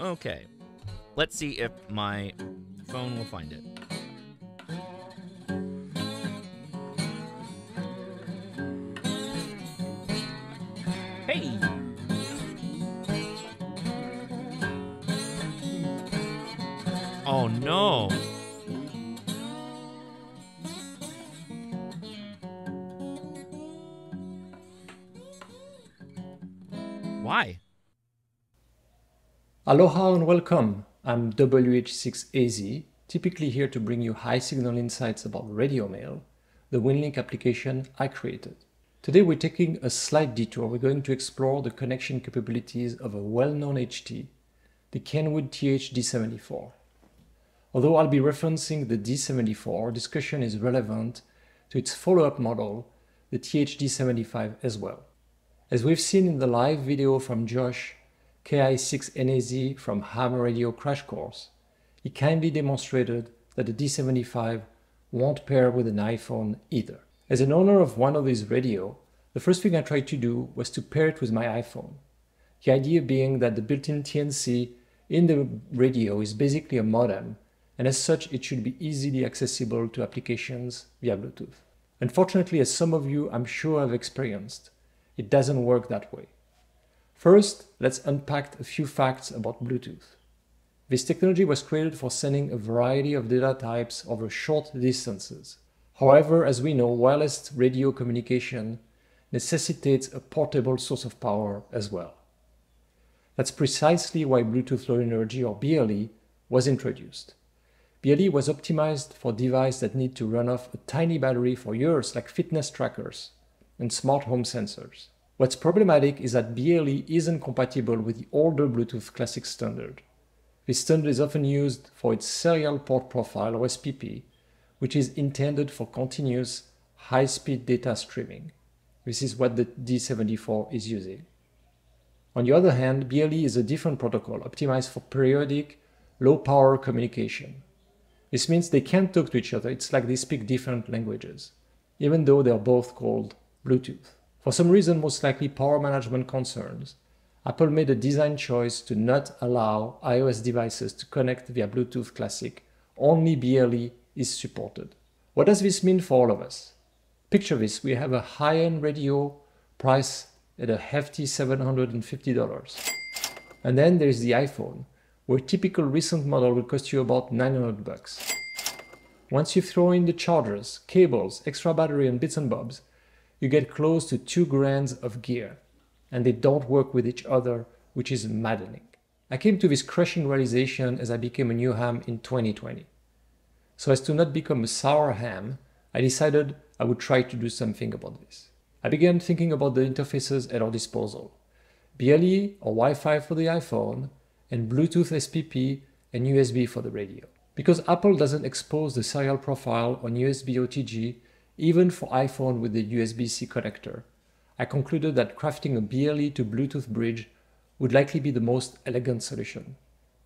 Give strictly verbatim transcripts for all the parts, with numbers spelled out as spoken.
Okay. Let's see if my phone will find it. Hey! Oh no! Why? Aloha and welcome. I'm W H six A Z, typically here to bring you high signal insights about RadioMail, the Winlink application I created. Today we're taking a slight detour. We're going to explore the connection capabilities of a well-known H T, the Kenwood T H D seventy-four. Although I'll be referencing the D seventy-four, discussion is relevant to its follow-up model, the T H D seventy-five as well. As we've seen in the live video from Josh, K I six N A Z from Ham Radio Crash Course, it can be demonstrated that the D seventy-five won't pair with an iPhone either. As an owner of one of these radio, the first thing I tried to do was to pair it with my iPhone. The idea being that the built-in T N C in the radio is basically a modem, and as such it should be easily accessible to applications via Bluetooth. Unfortunately, as some of you I'm sure have experienced, it doesn't work that way. First, let's unpack a few facts about Bluetooth. This technology was created for sending a variety of data types over short distances. However, as we know, wireless radio communication necessitates a portable source of power as well. That's precisely why Bluetooth Low Energy, or B L E, was introduced. B L E was optimized for devices that need to run off a tiny battery for years, like fitness trackers and smart home sensors. What's problematic is that B L E isn't compatible with the older Bluetooth Classic standard. This standard is often used for its Serial Port Profile, or S P P, which is intended for continuous high-speed data streaming. This is what the D seventy-four is using. On the other hand, B L E is a different protocol optimized for periodic, low-power communication. This means they can't talk to each other. It's like they speak different languages, even though they are both called Bluetooth. For some reason, most likely power management concerns, Apple made a design choice to not allow iOS devices to connect via Bluetooth Classic. Only B L E is supported. What does this mean for all of us? Picture this: we have a high-end radio priced at a hefty seven hundred fifty dollars. And then there's the iPhone, where a typical recent model will cost you about nine hundred bucks. Once you throw in the chargers, cables, extra battery and bits and bobs, you get close to two grand of gear, and they don't work with each other, which is maddening. I came to this crushing realization as I became a new ham in twenty twenty. So as to not become a sour ham, I decided I would try to do something about this. I began thinking about the interfaces at our disposal. B L E or Wi-Fi for the iPhone, and Bluetooth S P P and U S B for the radio. Because Apple doesn't expose the serial profile on U S B O T G, even for iPhone with the U S B C connector, I concluded that crafting a B L E to Bluetooth bridge would likely be the most elegant solution.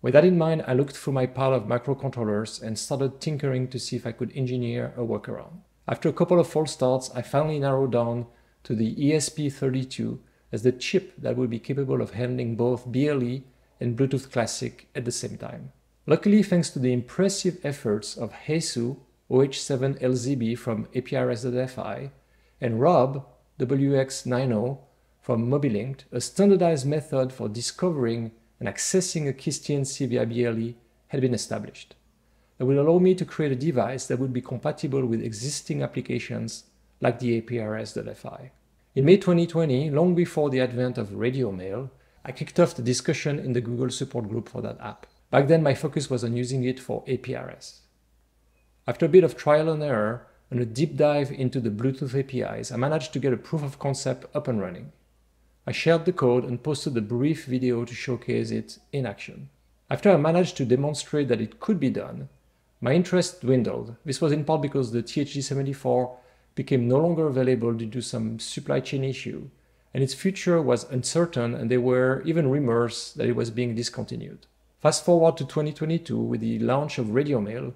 With that in mind, I looked through my pile of microcontrollers and started tinkering to see if I could engineer a workaround. After a couple of false starts, I finally narrowed down to the E S P thirty-two as the chip that would be capable of handling both B L E and Bluetooth Classic at the same time. Luckily, thanks to the impressive efforts of Hesu, O H seven L Z B from A P R S dot F I, and Rob, W X nine O from Mobilinkd, a standardized method for discovering and accessing a KISS T N C via B L E had been established. That will allow me to create a device that would be compatible with existing applications like the A P R S dot F I. In May twenty twenty, long before the advent of RadioMail, I kicked off the discussion in the Google support group for that app. Back then, my focus was on using it for A P R S. After a bit of trial and error and a deep dive into the Bluetooth A P Is, I managed to get a proof of concept up and running. I shared the code and posted a brief video to showcase it in action. After I managed to demonstrate that it could be done, my interest dwindled. This was in part because the T H D seventy-four became no longer available due to some supply chain issue, and its future was uncertain, and there were even rumors that it was being discontinued. Fast forward to twenty twenty-two, with the launch of RadioMail,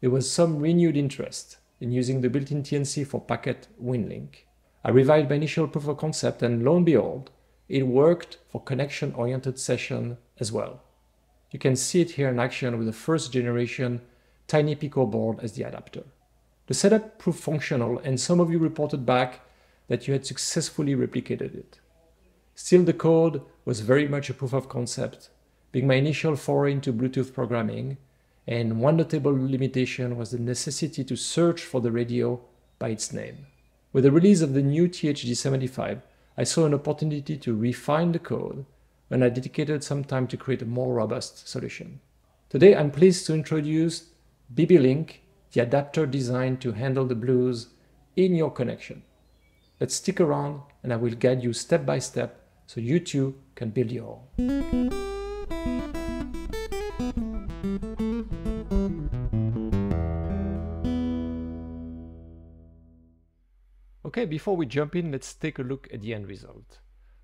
there was some renewed interest in using the built-in T N C for packet Winlink. I revised my initial proof of concept, and lo and behold, it worked for connection-oriented session as well. You can see it here in action with the first generation Tiny Pico board as the adapter. The setup proved functional and some of you reported back that you had successfully replicated it. Still, the code was very much a proof of concept, being my initial foray into Bluetooth programming, and one notable limitation was the necessity to search for the radio by its name. With the release of the new T H D seventy-five, I saw an opportunity to refine the code, and I dedicated some time to create a more robust solution. Today, I'm pleased to introduce B B-Link, the adapter designed to handle the blues in your connection. Let's stick around and I will guide you step by step so you too can build your own. Okay, before we jump in, let's take a look at the end result.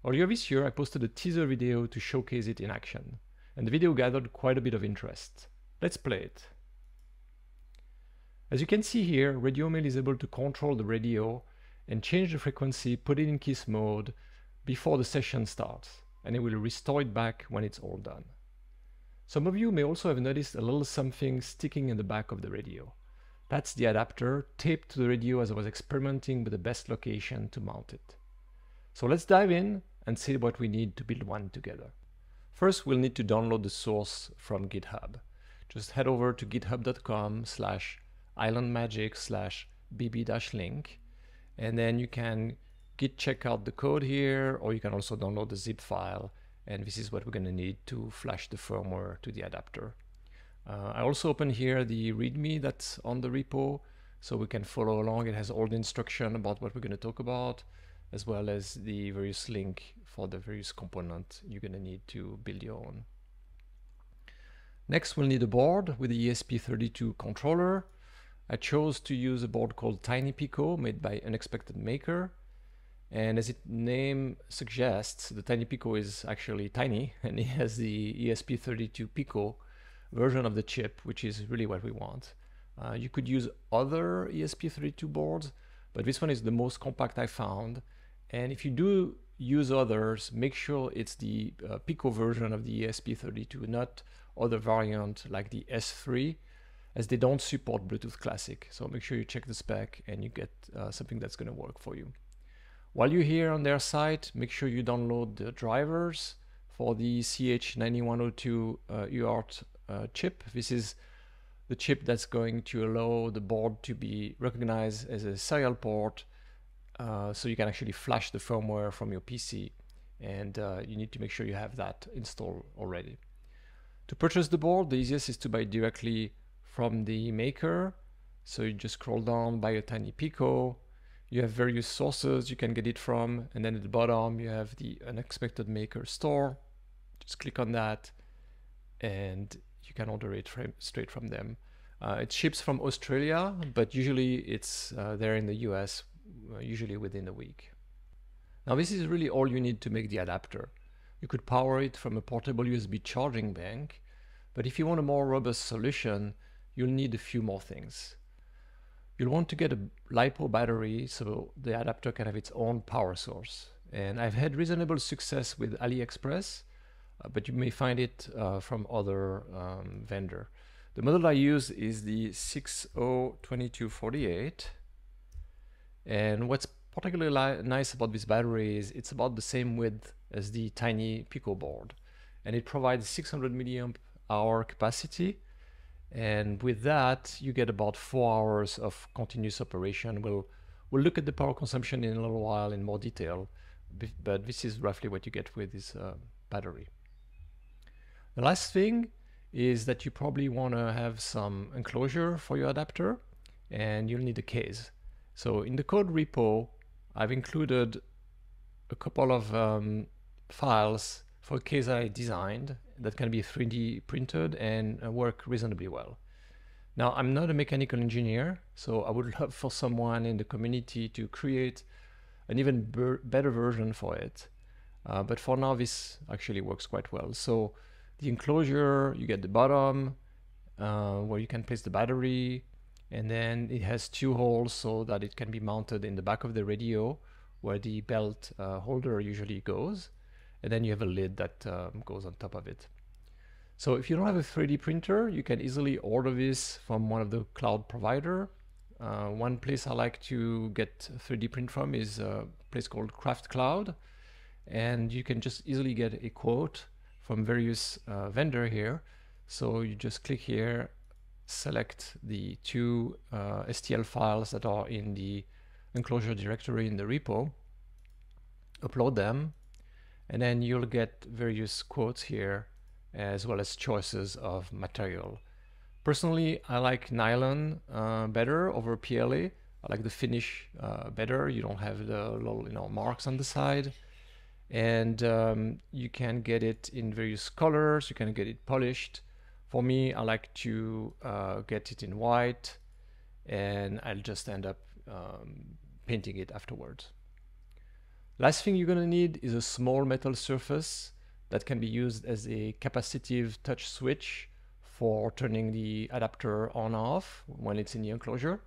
Earlier this year, I posted a teaser video to showcase it in action, and the video gathered quite a bit of interest. Let's play it. As you can see here, RadioMail is able to control the radio and change the frequency, put it in KISS mode before the session starts, and it will restore it back when it's all done. Some of you may also have noticed a little something sticking in the back of the radio. That's the adapter taped to the radio as I was experimenting with the best location to mount it. So let's dive in and see what we need to build one together. First, we'll need to download the source from GitHub. Just head over to github.com slash islandmagic slash bb-link, and then you can git check out the code here, or you can also download the zip file, and this is what we're going to need to flash the firmware to the adapter. Uh, I also open here the readme that's on the repo, so we can follow along. It has all the instruction about what we're going to talk about, as well as the various link for the various component you're going to need to build your own. Next, we'll need a board with the E S P thirty-two controller. I chose to use a board called Tiny Pico, made by Unexpected Maker. And as its name suggests, the Tiny Pico is actually tiny, and it has the E S P thirty-two Pico version of the chip, which is really what we want. Uh, you could use other E S P thirty-two boards, but this one is the most compact I found. And if you do use others, make sure it's the uh, Pico version of the E S P thirty-two, not other variant like the S three, as they don't support Bluetooth Classic. So make sure you check the spec and you get uh, something that's going to work for you. While you're here on their site, make sure you download the drivers for the C H nine one zero two uh, U A R T uh, chip. This is the chip that's going to allow the board to be recognized as a serial port, Uh, so you can actually flash the firmware from your P C, and uh, you need to make sure you have that installed already. To purchase the board, the easiest is to buy directly from the maker. So you just scroll down, buy a Tiny Pico. You have various sources you can get it from, and then at the bottom you have the Unexpected Maker store. Just click on that and you can order it straight from them. Uh, it ships from Australia, but usually it's uh, there in the U S, usually within a week. Now this is really all you need to make the adapter. You could power it from a portable U S B charging bank, but if you want a more robust solution, you'll need a few more things. You'll want to get a LiPo battery so the adapter can have its own power source. And I've had reasonable success with AliExpress, uh, but you may find it uh, from other um, vendor. The model I use is the six oh two two four eight. And what's particularly nice about this battery is it's about the same width as the Tiny Pico board, and it provides six hundred milliamp hour capacity, and with that you get about four hours of continuous operation. We'll, we'll look at the power consumption in a little while in more detail, but this is roughly what you get with this uh, battery. The last thing is that you probably want to have some enclosure for your adapter, and you'll need a case. So in the code repo, I've included a couple of um, files for a case I designed that can be three D printed and uh, work reasonably well. Now, I'm not a mechanical engineer, so I would love for someone in the community to create an even better version for it. Uh, but for now, this actually works quite well. So the enclosure, you get the bottom uh, where you can place the battery, and then it has two holes so that it can be mounted in the back of the radio where the belt uh, holder usually goes, and then you have a lid that um, goes on top of it. So if you don't have a three D printer, you can easily order this from one of the cloud provider. Uh, one place I like to get three D print from is a place called Craft Cloud, and you can just easily get a quote from various uh, vendor here. So you just click here, select the two uh, S T L files that are in the enclosure directory in the repo, upload them, and then you'll get various quotes here as well as choices of material. Personally, I like nylon uh, better over P L A. I like the finish uh, better. You don't have the little, you know, marks on the side, and um, you can get it in various colors. You can get it polished. For me, I like to uh, get it in white, and I'll just end up um, painting it afterwards. Last thing you're gonna need is a small metal surface that can be used as a capacitive touch switch for turning the adapter on off when it's in the enclosure.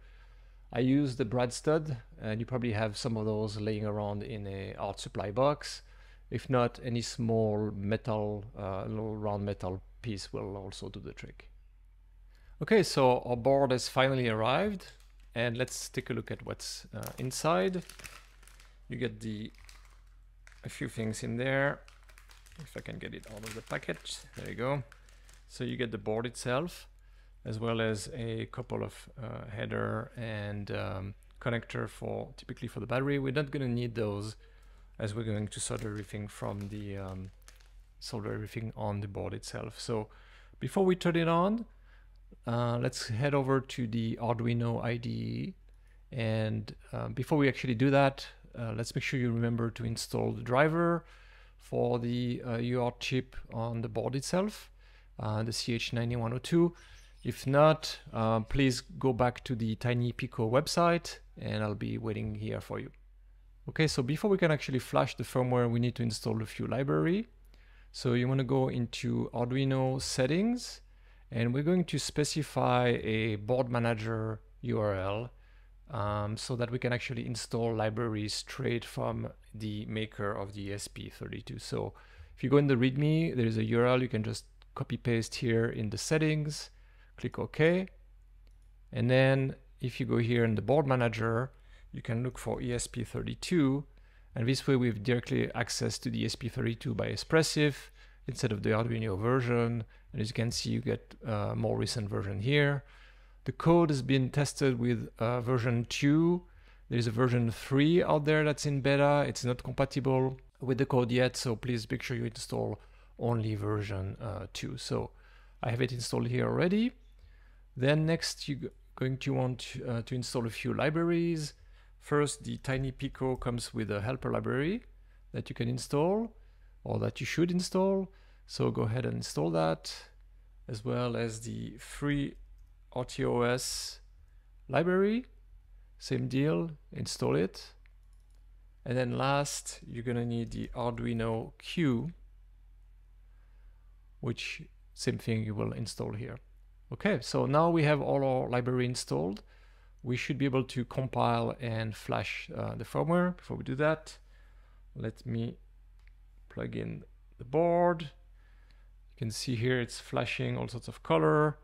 I use the Brad stud, and you probably have some of those laying around in a art supply box. If not, any small metal, uh, little round metal piece will also do the trick. Okay, so our board has finally arrived, and let's take a look at what's uh, inside. You get the a few things in there. If I can get it out of the package, there you go. So you get the board itself, as well as a couple of uh, header and um, connector for typically for the battery. We're not going to need those, as we're going to solder everything from the um, solder everything on the board itself. So before we turn it on, uh, let's head over to the Arduino I D E. And uh, before we actually do that, uh, let's make sure you remember to install the driver for the uh, U A R T chip on the board itself, uh, the C H nine one zero two. If not, uh, please go back to the Tiny Pico website, and I'll be waiting here for you. Okay, so before we can actually flash the firmware, we need to install a few libraries. So you want to go into Arduino settings, and we're going to specify a board manager U R L um, so that we can actually install libraries straight from the maker of the E S P thirty-two. So if you go in the README, there is a U R L. You can just copy paste here in the settings, click OK, and then if you go here in the board manager, you can look for E S P thirty-two, and this way we've directly access to the E S P thirty-two by Espressif instead of the Arduino version. And as you can see, you get a uh, more recent version here. The code has been tested with uh, version two. There's a version three out there that's in beta. It's not compatible with the code yet, so please make sure you install only version two. So I have it installed here already. Then next you're going to want uh, to install a few libraries. First, the Tiny Pico comes with a helper library that you can install, or that you should install. So go ahead and install that, as well as the free R T O S library. Same deal, install it. And then last, you're gonna need the Arduino Q, which same thing you will install here. Okay, so now we have all our library installed. We should be able to compile and flash uh, the firmware. Before we do that, let me plug in the board. You can see here it's flashing all sorts of color.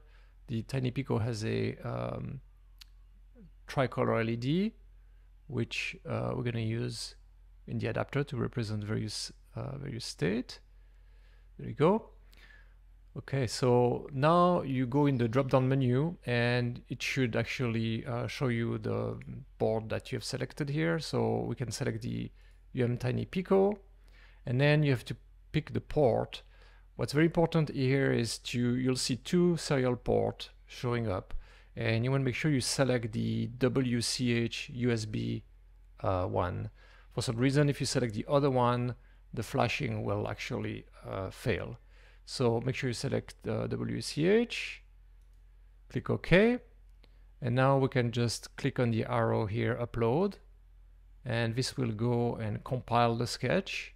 The Tiny Pico has a um, tricolor L E D, which uh, we're going to use in the adapter to represent various uh, various state. There you go. Okay, so now you go in the drop-down menu, and it should actually uh, show you the board that you have selected here. So we can select the U M Tiny Pico, and then you have to pick the port. What's very important here is to, you'll see two serial ports showing up, and you want to make sure you select the W C H U S B uh, one. For some reason, if you select the other one, the flashing will actually uh, fail. So make sure you select uh, W C H, click OK, and now we can just click on the arrow here, upload, and this will go and compile the sketch,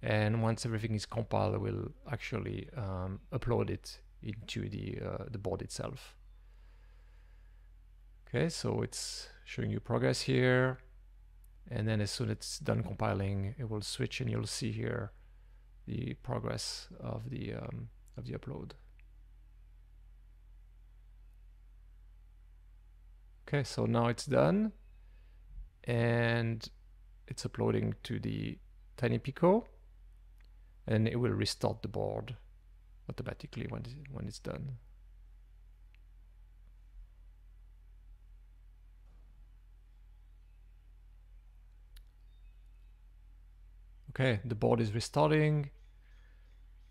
and once everything is compiled, it will actually um, upload it into the, uh, the board itself. Okay, so it's showing you progress here, and then as soon as it's done compiling, it will switch, and you'll see here the progress of the um, of the upload. Okay, so now it's done and it's uploading to the TinyPico, and it will restart the board automatically when when it's done. Okay, the board is restarting,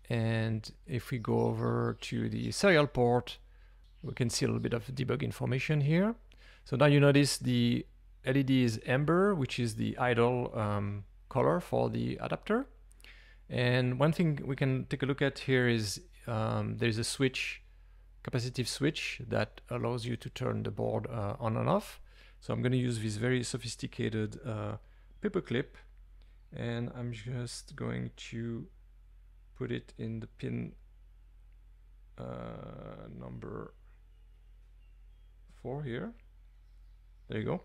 and if we go over to the serial port, we can see a little bit of debug information here. So now you notice the L E D is amber, which is the idle um, color for the adapter. And one thing we can take a look at here is um, there's a switch, capacitive switch, that allows you to turn the board uh, on and off. So I'm going to use this very sophisticated uh, paper clip, and I'm just going to put it in the pin uh, number four here. There you go.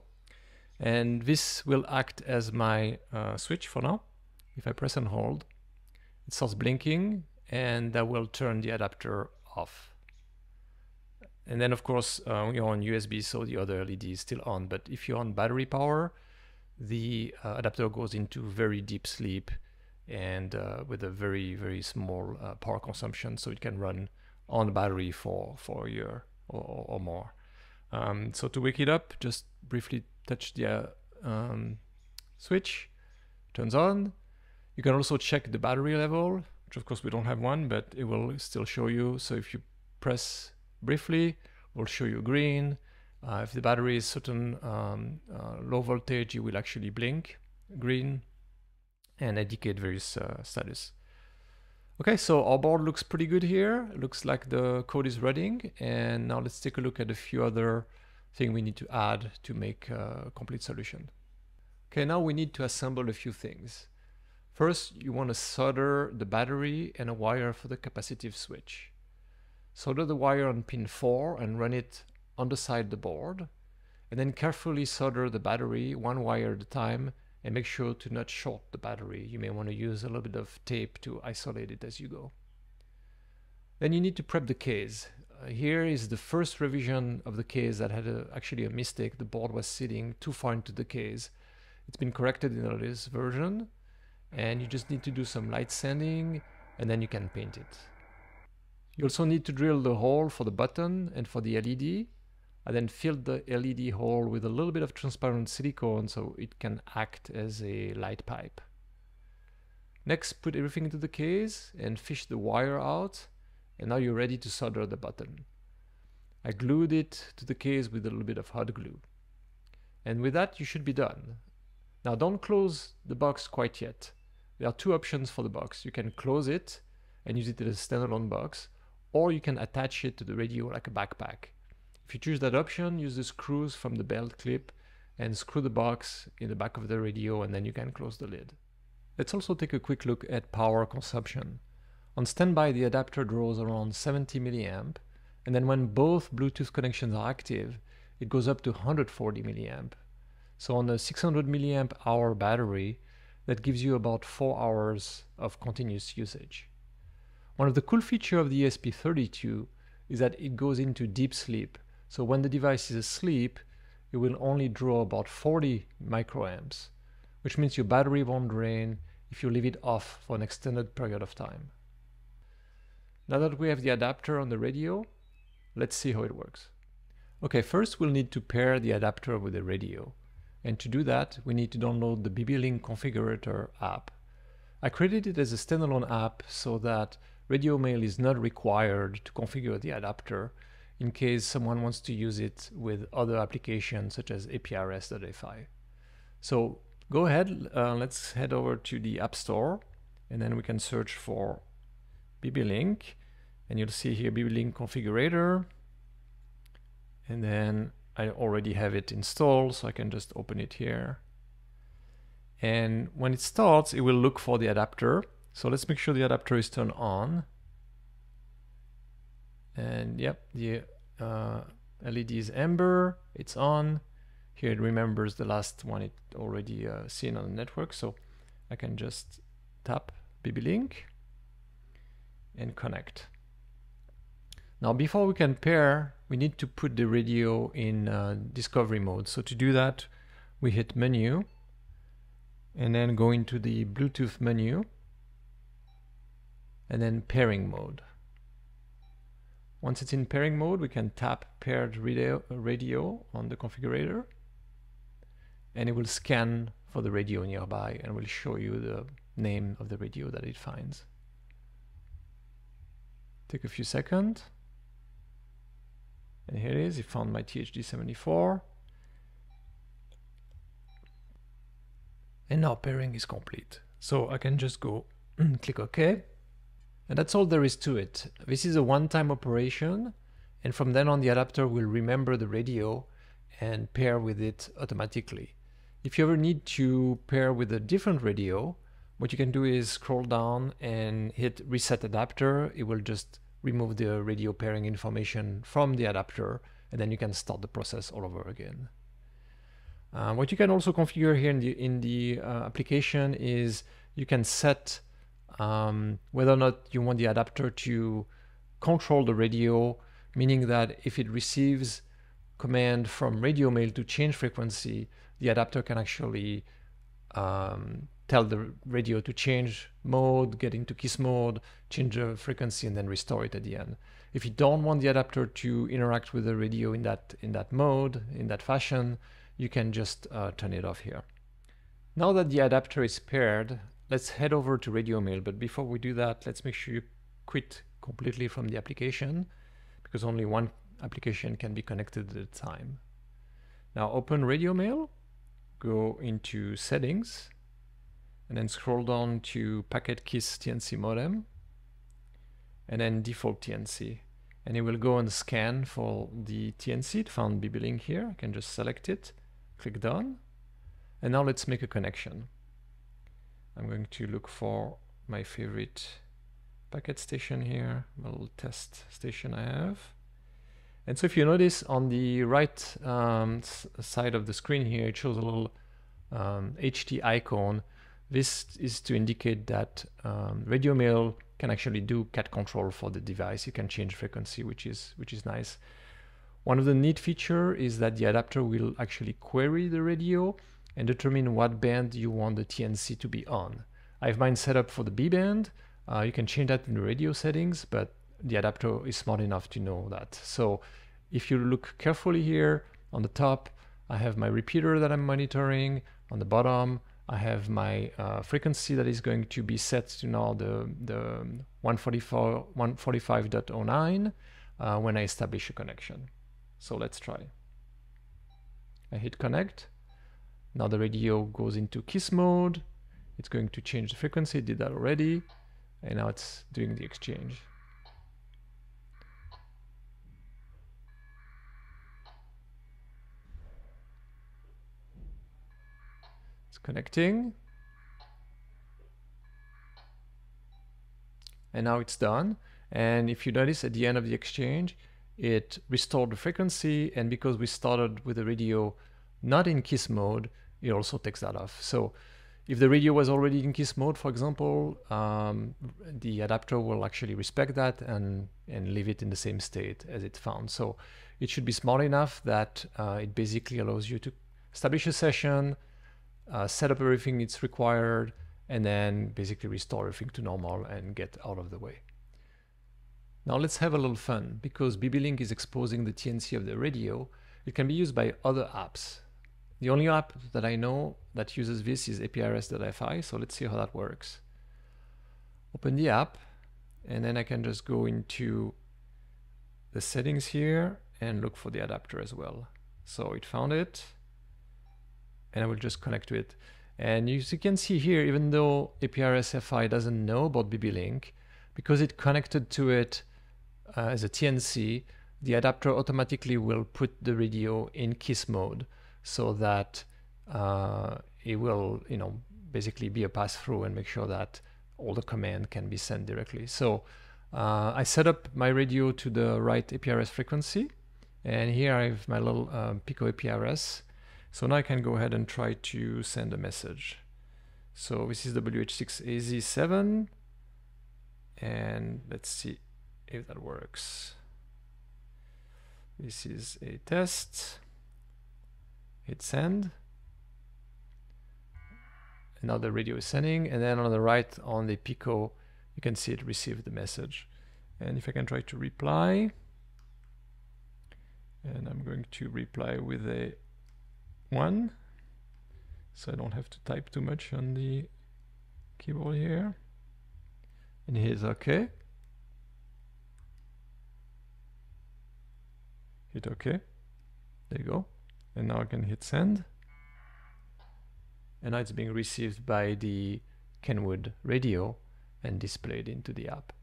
And this will act as my uh, switch for now. If I press and hold, it starts blinking, and that will turn the adapter off. And then of course uh, you're on U S B, so the other L E D is still on, but if you're on battery power, the uh, adapter goes into very deep sleep, and uh, with a very, very small uh, power consumption, so it can run on battery for, for a year or, or more. Um, so to wake it up, just briefly touch the uh, um, switch, turns on. You can also check the battery level, which of course we don't have one, but it will still show you. So if you press briefly, it will show you green. Uh, if the battery is certain um, uh, low voltage, it will actually blink green and indicate various uh, status. Okay, so our board looks pretty good here. It looks like the code is running, and now let's take a look at a few other things we need to add to make a complete solution. Okay, now we need to assemble a few things. First, you want to solder the battery and a wire for the capacitive switch. Solder the wire on pin four and run it on the side of the board, and then carefully solder the battery one wire at a time, and make sure to not short the battery. You may want to use a little bit of tape to isolate it as you go. Then you need to prep the case. Uh, here is the first revision of the case that had a, actually a mistake. The board was sitting too far into the case. It's been corrected in the latest version, and you just need to do some light sanding, and then you can paint it. You also need to drill the hole for the button and for the L E D, and then fill the L E D hole with a little bit of transparent silicone so it can act as a light pipe. Next, put everything into the case and fish the wire out, and now you're ready to solder the button. I glued it to the case with a little bit of hot glue. And with that, you should be done. Now don't close the box quite yet. There are two options for the box. You can close it and use it as a standalone box, or you can attach it to the radio like a backpack. If you choose that option, use the screws from the belt clip and screw the box in the back of the radio, and then you can close the lid. Let's also take a quick look at power consumption. On standby, the adapter draws around seventy milliamp, and then when both Bluetooth connections are active, it goes up to one hundred forty milliamp. So on a six hundred milliamp hour battery, that gives you about four hours of continuous usage. One of the cool features of the E S P thirty-two is that it goes into deep sleep. So when the device is asleep, it will only draw about forty microamps, which means your battery won't drain if you leave it off for an extended period of time. Now that we have the adapter on the radio, let's see how it works. Okay, first we'll need to pair the adapter with the radio. And to do that, we need to download the B B Link Configurator app. I created it as a standalone app so that RadioMail is not required to configure the adapter, in case someone wants to use it with other applications such as A P R S dot F I. So go ahead, uh, let's head over to the App Store, and then we can search for B B Link, and you'll see here B B Link Configurator, and then I already have it installed, so I can just open it here. And when it starts, it will look for the adapter. So let's make sure the adapter is turned on. And yep, the uh, L E D is amber, it's on. Here it remembers the last one it already uh, seen on the network, so I can just tap B B Link and connect. Now before we can pair, we need to put the radio in uh, discovery mode. So to do that, we hit menu and then go into the Bluetooth menu and then pairing mode. Once it's in pairing mode, we can tap paired radio, radio on the configurator, and it will scan for the radio nearby and will show you the name of the radio that it finds. Take a few seconds. And here it is, it found my T H D seventy-four. And now pairing is complete. So I can just go click OK. And that's all there is to it. This is a one-time operation, and from then on the adapter will remember the radio and pair with it automatically. If you ever need to pair with a different radio, what you can do is scroll down and hit reset adapter. It will just remove the radio pairing information from the adapter, and then you can start the process all over again. Uh, what you can also configure here in the, in the uh, application is you can set Um, whether or not you want the adapter to control the radio, meaning that if it receives command from RadioMail to change frequency, the adapter can actually um, tell the radio to change mode, get into KISS mode, change the frequency, and then restore it at the end. If you don't want the adapter to interact with the radio in that, in that mode, in that fashion, you can just uh, turn it off here. Now that the adapter is paired, let's head over to RadioMail, but before we do that, let's make sure you quit completely from the application, because only one application can be connected at a time. Now open RadioMail, go into Settings, and then scroll down to Packet KISS T N C Modem, and then Default T N C. And it will go and scan for the T N C. It found B B Link here. I can just select it, click Done, and now let's make a connection. I'm going to look for my favorite packet station here, my little test station I have. And so if you notice on the right um, side of the screen here, it shows a little um, H T icon. This is to indicate that um, RadioMail can actually do cat control for the device. You can change frequency, which is, which is nice. One of the neat features is that the adapter will actually query the radio and determine what band you want the T N C to be on. I have mine set up for the B band. Uh, you can change that in the radio settings, but the adapter is smart enough to know that. So if you look carefully here, on the top, I have my repeater that I'm monitoring. On the bottom, I have my uh, frequency that is going to be set to now the, the one forty-five point oh nine uh, when I establish a connection. So let's try. I hit connect. Now the radio goes into KISS mode. It's going to change the frequency, it did that already. And now it's doing the exchange. It's connecting. And now it's done. And if you notice at the end of the exchange, it restored the frequency. And because we started with the radio not in KISS mode, it also takes that off. So if the radio was already in KISS mode, for example, um, the adapter will actually respect that and, and leave it in the same state as it found. So it should be smart enough that uh, it basically allows you to establish a session, uh, set up everything that's required, and then basically restore everything to normal and get out of the way. Now let's have a little fun. Because B B Link is exposing the T N C of the radio, it can be used by other apps. The only app that I know that uses this is A P R S dot F I, so let's see how that works. Open the app, and then I can just go into the settings here and look for the adapter as well. So it found it, and I will just connect to it. And as you can see here, even though A P R S dot F I doesn't know about B B Link, because it connected to it uh, as a T N C, the adapter automatically will put the radio in KISS mode, so that uh, it will, you know, basically be a pass-through and make sure that all the command can be sent directly. So uh, I set up my radio to the right A P R S frequency, and here I have my little um, Pico A P R S. So now I can go ahead and try to send a message. So this is W H six A Z seven, and let's see if that works. This is a test. Hit send. And now the radio is sending, and then on the right on the Pico you can see it received the message. And if I can try to reply, and I'm going to reply with a one, so I don't have to type too much on the keyboard here, and here's OK. Hit OK, there you go, and now I can hit send, and now it's being received by the Kenwood radio and displayed into the app.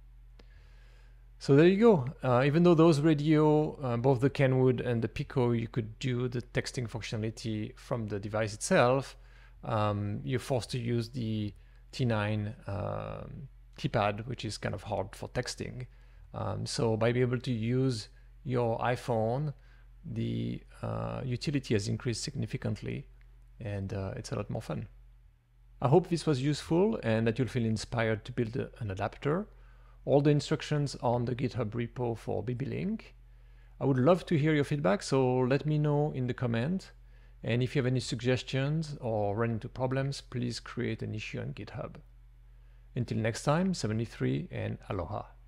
So there you go. Uh, even though those radio, uh, both the Kenwood and the Pico, you could do the texting functionality from the device itself, um, you're forced to use the T nine uh, keypad, which is kind of hard for texting. Um, so by being able to use your iPhone, the uh, utility has increased significantly, and uh, it's a lot more fun. I hope this was useful and that you'll feel inspired to build a, an adapter. All the instructions on the GitHub repo for B B Link. I would love to hear your feedback, so let me know in the comment. And if you have any suggestions or run into problems, please create an issue on GitHub. Until next time, seventy-three and aloha.